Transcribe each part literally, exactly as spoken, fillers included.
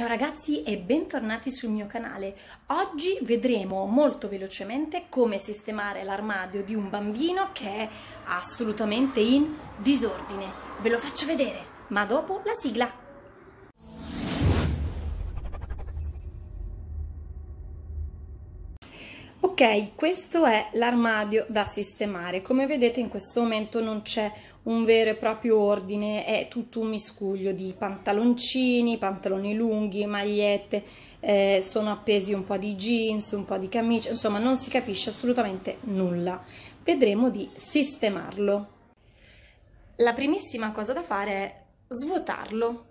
Ciao ragazzi e bentornati sul mio canale. Oggi vedremo molto velocemente come sistemare l'armadio di un bambino che è assolutamente in disordine. Ve lo faccio vedere, ma dopo la sigla. Ok, questo è l'armadio da sistemare. Come vedete in questo momento non c'è un vero e proprio ordine, è tutto un miscuglio di pantaloncini, pantaloni lunghi, magliette, eh, sono appesi un po' di jeans, un po' di camicia, insomma non si capisce assolutamente nulla. Vedremo di sistemarlo. La primissima cosa da fare è svuotarlo.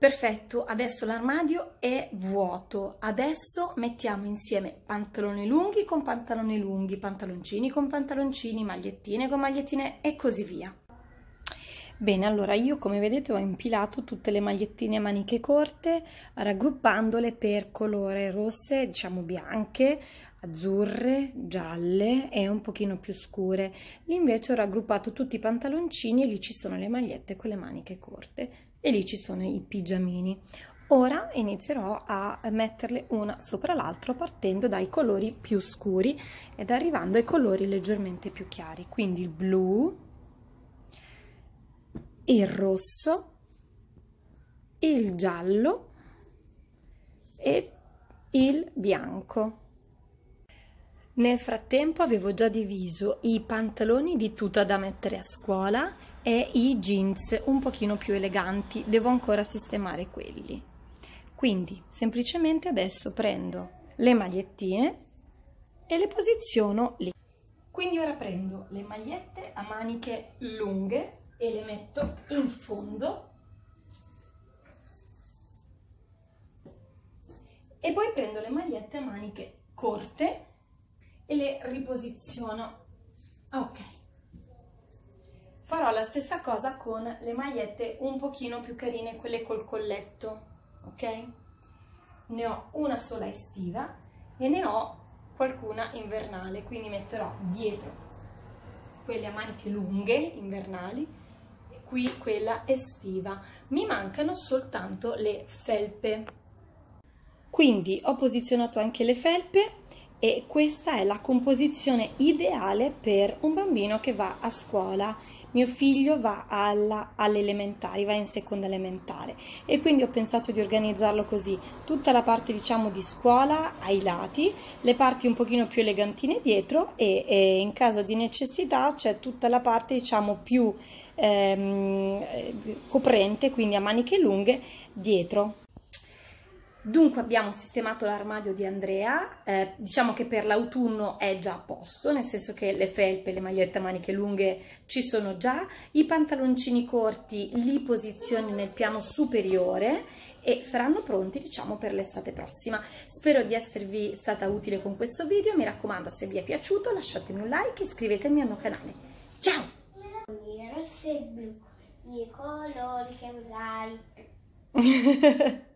Perfetto, adesso l'armadio è vuoto, adesso mettiamo insieme pantaloni lunghi con pantaloni lunghi, pantaloncini con pantaloncini, magliettine con magliettine e così via. Bene, allora io come vedete ho impilato tutte le magliettine a maniche corte raggruppandole per colore, rosse, diciamo bianche, azzurre, gialle e un pochino più scure. Lì invece ho raggruppato tutti i pantaloncini e lì ci sono le magliette con le maniche corte e lì ci sono i pigiamini. Ora inizierò a metterle una sopra l'altra partendo dai colori più scuri ed arrivando ai colori leggermente più chiari, quindi il blu, il rosso, il giallo e il bianco. Nel frattempo avevo già diviso i pantaloni di tuta da mettere a scuola e i jeans un pochino più eleganti, devo ancora sistemare quelli. Quindi semplicemente adesso prendo le magliettine e le posiziono lì. Quindi ora prendo le magliette a maniche lunghe e le metto in fondo e poi prendo le magliette a maniche corte e le riposiziono. Ok, farò la stessa cosa con le magliette un pochino più carine, quelle col colletto. Ok, ne ho una sola estiva e ne ho qualcuna invernale, quindi metterò dietro quelle a maniche lunghe invernali, qui quella estiva. Mi mancano soltanto le felpe, quindi ho posizionato anche le felpe e questa è la composizione ideale per un bambino che va a scuola. Mio figlio va alla, alle elementari, va in seconda elementare e quindi ho pensato di organizzarlo così: tutta la parte diciamo di scuola ai lati, le parti un pochino più elegantine dietro e, e in caso di necessità c'è tutta la parte diciamo più ehm, coprente, quindi a maniche lunghe dietro. Dunque abbiamo sistemato l'armadio di Andrea, eh, diciamo che per l'autunno è già a posto, nel senso che le felpe, le magliette a maniche lunghe ci sono già, i pantaloncini corti li posizioni nel piano superiore e saranno pronti diciamo per l'estate prossima. Spero di esservi stata utile con questo video, mi raccomando se vi è piaciuto lasciatemi un like e iscrivetemi al mio canale. Ciao! Rosso e blu, i colori che usai.